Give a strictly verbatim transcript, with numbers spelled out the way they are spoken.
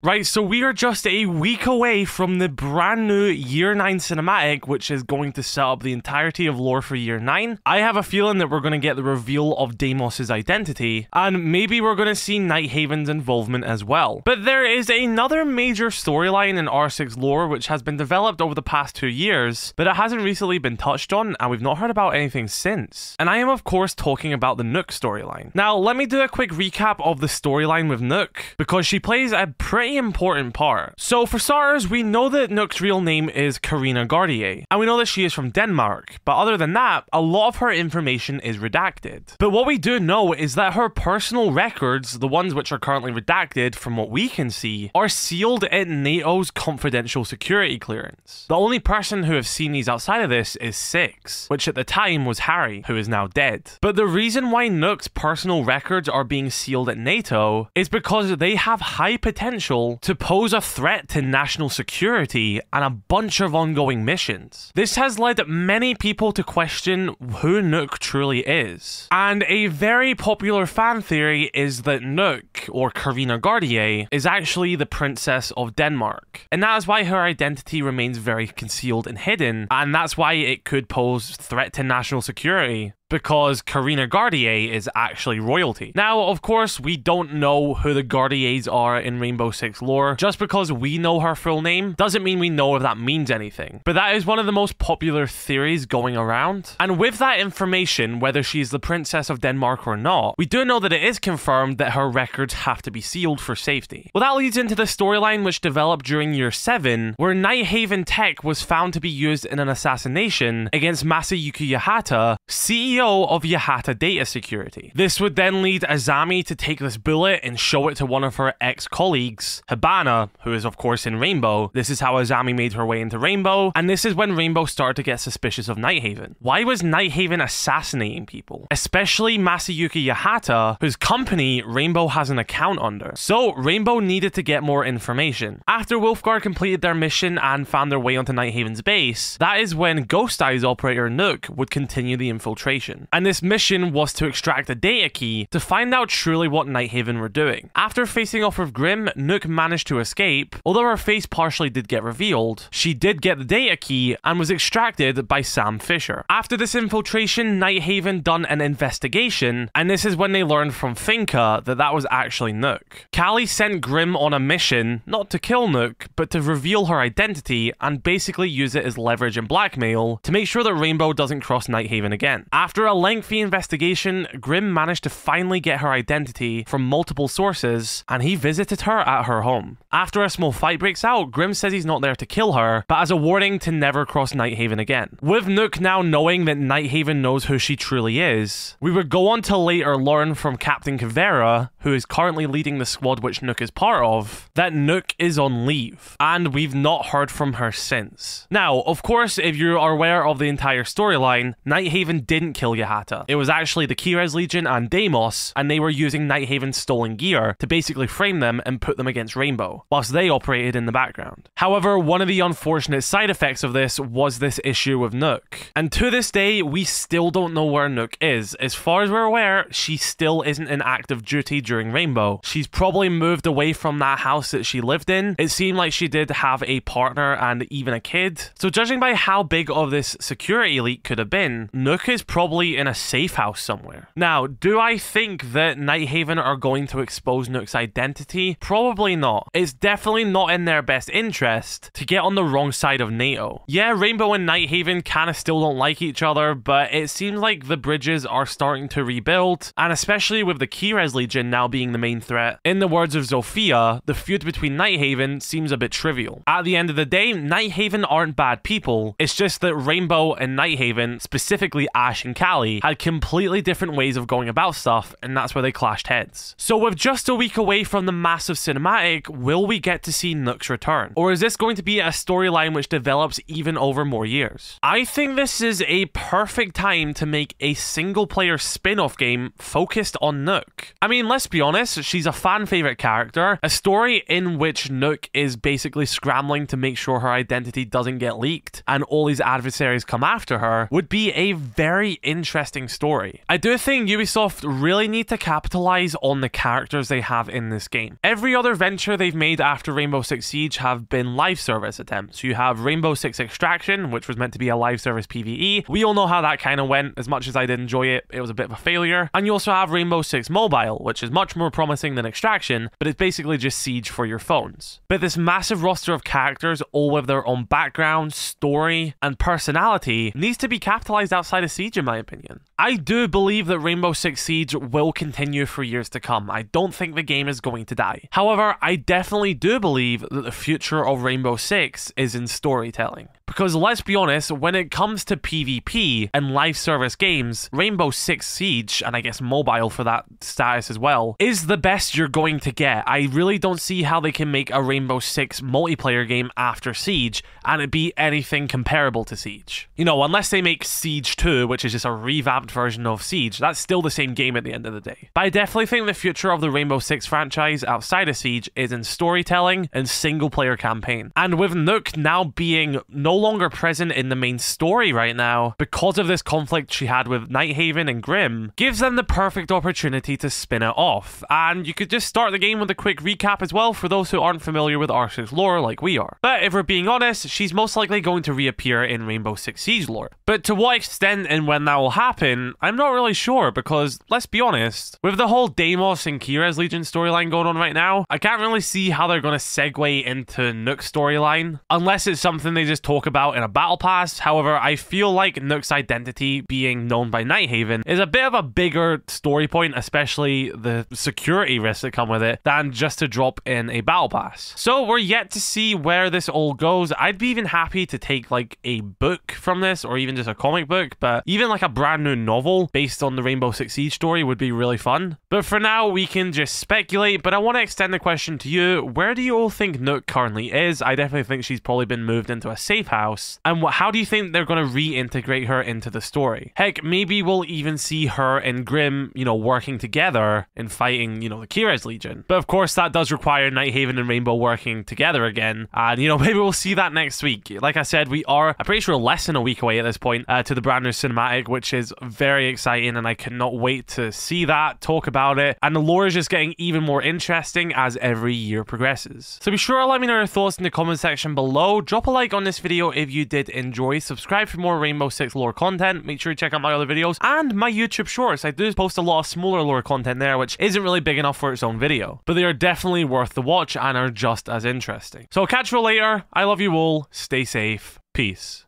Right, so we are just a week away from the brand new Year nine cinematic, which is going to set up the entirety of lore for Year nine. I have a feeling that we're going to get the reveal of Deimos' identity, and maybe we're going to see Nighthaven's involvement as well. But there is another major storyline in R six lore which has been developed over the past two years, but it hasn't recently been touched on, and we've not heard about anything since. And I am of course talking about the Nøkk storyline. Now, let me do a quick recap of the storyline with Nøkk, because she plays a pretty important part. So for starters, we know that Nøkk's real name is Karina Gardier, and we know that she is from Denmark, but other than that, a lot of her information is redacted. But what we do know is that her personal records, the ones which are currently redacted from what we can see, are sealed at NATO's confidential security clearance. The only person who have seen these outside of this is Six, which at the time was Harry, who is now dead. But the reason why Nøkk's personal records are being sealed at NATO is because they have high potential to pose a threat to national security and a bunch of ongoing missions. This has led many people to question who Nøkk truly is, and a very popular fan theory is that Nøkk, or Karina Gardier, is actually the Princess of Denmark, and that is why her identity remains very concealed and hidden, and that's why it could pose threat to national security, because Karina Gardier is actually royalty. Now, of course, we don't know who the Gardiers are in Rainbow Six lore. Just because we know her full name doesn't mean we know if that means anything. But that is one of the most popular theories going around. And with that information, whether she's the Princess of Denmark or not, we do know that it is confirmed that her records have to be sealed for safety. Well, that leads into the storyline which developed during Year seven, where Nighthaven tech was found to be used in an assassination against Masayuki Yahata, C E O of Yahata Data Security. This would then lead Azami to take this bullet and show it to one of her ex-colleagues, Hibana, who is of course in Rainbow. This is how Azami made her way into Rainbow, and this is when Rainbow started to get suspicious of Nighthaven. Why was Nighthaven assassinating people? Especially Masayuki Yahata, whose company Rainbow has an account under. So Rainbow needed to get more information. After Wolfguard completed their mission and found their way onto Nighthaven's base, that is when Ghost Eyes operator Nøkk would continue the infiltration. And this mission was to extract a data key to find out truly what Nighthaven were doing. After facing off with Grimm, Nøkk managed to escape. Although her face partially did get revealed, she did get the data key and was extracted by Sam Fisher. After this infiltration, Nighthaven done an investigation, and this is when they learned from Finca that that was actually Nøkk. Callie sent Grimm on a mission, not to kill Nøkk, but to reveal her identity and basically use it as leverage and blackmail to make sure that Rainbow doesn't cross Nighthaven again. After After a lengthy investigation, Grimm managed to finally get her identity from multiple sources, and he visited her at her home. After a small fight breaks out, Grimm says he's not there to kill her, but as a warning to never cross Nighthaven again. With Nøkk now knowing that Nighthaven knows who she truly is, we would go on to later learn from Captain Caveira, who is currently leading the squad which Nøkk is part of, that Nøkk is on leave, and we've not heard from her since. Now, of course, if you are aware of the entire storyline, Nighthaven didn't kill Yahata. It was actually the Kyres Legion and Deimos, and they were using Nighthaven's stolen gear to basically frame them and put them against Rainbow, whilst they operated in the background. However, one of the unfortunate side effects of this was this issue with Nøkk, and to this day, we still don't know where Nøkk is. As far as we're aware, she still isn't in active duty during Rainbow. She's probably moved away from that house that she lived in. It seemed like she did have a partner and even a kid, so judging by how big of this security leak could have been, Nøkk is probably in a safe house somewhere. Now, do I think that Nighthaven are going to expose Nøkk's identity? Probably not. It's definitely not in their best interest to get on the wrong side of NATO. Yeah, Rainbow and Nighthaven kind of still don't like each other, but it seems like the bridges are starting to rebuild, and especially with the Kyres Legion now being the main threat. In the words of Zofia, the feud between Nighthaven seems a bit trivial. At the end of the day, Nighthaven aren't bad people. It's just that Rainbow and Nighthaven, specifically Ash and Callie, had completely different ways of going about stuff, and that's where they clashed heads. So with just a week away from the massive cinematic, will we get to see Nøkk's return? Or is this going to be a storyline which develops even over more years? I think this is a perfect time to make a single player spin-off game focused on Nøkk. I mean, let's be honest, she's a fan favorite character, a story in which Nøkk is basically scrambling to make sure her identity doesn't get leaked and all these adversaries come after her would be a very interesting story. I do think Ubisoft really need to capitalize on the characters they have in this game. Every other venture they've made after Rainbow Six Siege have been live service attempts. You have Rainbow Six Extraction, which was meant to be a live service PvE. We all know how that kind of went. As much as I did enjoy it, it was a bit of a failure. And you also have Rainbow Six Mobile, which is much more promising than Extraction, but it's basically just Siege for your phones. But this massive roster of characters, all with their own background, story, and personality, needs to be capitalized outside of Siege, in my opinion. I do believe that Rainbow Six Siege will continue for years to come. I don't think the game is going to die. However, I definitely do believe that the future of Rainbow Six is in storytelling. Because let's be honest, when it comes to PvP and live service games, Rainbow Six Siege, and I guess mobile for that status as well, is the best you're going to get. I really don't see how they can make a Rainbow Six multiplayer game after Siege and it be anything comparable to Siege. You know, unless they make Siege two, which is just a revamped version of Siege, that's still the same game at the end of the day. But I definitely think the future of the Rainbow Six franchise outside of Siege is in storytelling and single player campaign. And with Nøkk now being no longer present in the main story right now because of this conflict she had with Nighthaven and Grimm, gives them the perfect opportunity to spin it off. And you could just start the game with a quick recap as well for those who aren't familiar with R six lore like we are. But if we're being honest, she's most likely going to reappear in Rainbow Six Siege lore. But to what extent and when that will happen, I'm not really sure, because let's be honest, with the whole Deimos and Kyres Legion storyline going on right now, I can't really see how they're going to segue into Nøkk's storyline unless it's something they just talk about in a battle pass. However, I feel like Nøkk's identity being known by Nighthaven is a bit of a bigger story point, especially the security risks that come with it, than just to drop in a battle pass. So we're yet to see where this all goes. I'd be even happy to take like a book from this, or even just a comic book, but even like a brand new novel based on the Rainbow Six Siege story would be really fun. But for now, we can just speculate, but I want to extend the question to you. Where do you all think Nøkk currently is? I definitely think she's probably been moved into a safe house. House, and what, how do you think they're going to reintegrate her into the story? Heck, maybe we'll even see her and Grimm, you know, working together and fighting, you know, the Kyres Legion. But of course, that does require Nighthaven and Rainbow working together again. And, you know, maybe we'll see that next week. Like I said, we are, I'm pretty sure, less than a week away at this point uh, to the brand new cinematic, which is very exciting. And I cannot wait to see that, talk about it. And the lore is just getting even more interesting as every year progresses. So be sure to let me know your thoughts in the comment section below. Drop a like on this video if you did enjoy, subscribe for more Rainbow Six lore content, make sure you check out my other videos and my YouTube shorts. I do post a lot of smaller lore content there, which isn't really big enough for its own video, but they are definitely worth the watch and are just as interesting. So I'll catch you later. I love you all, stay safe, peace.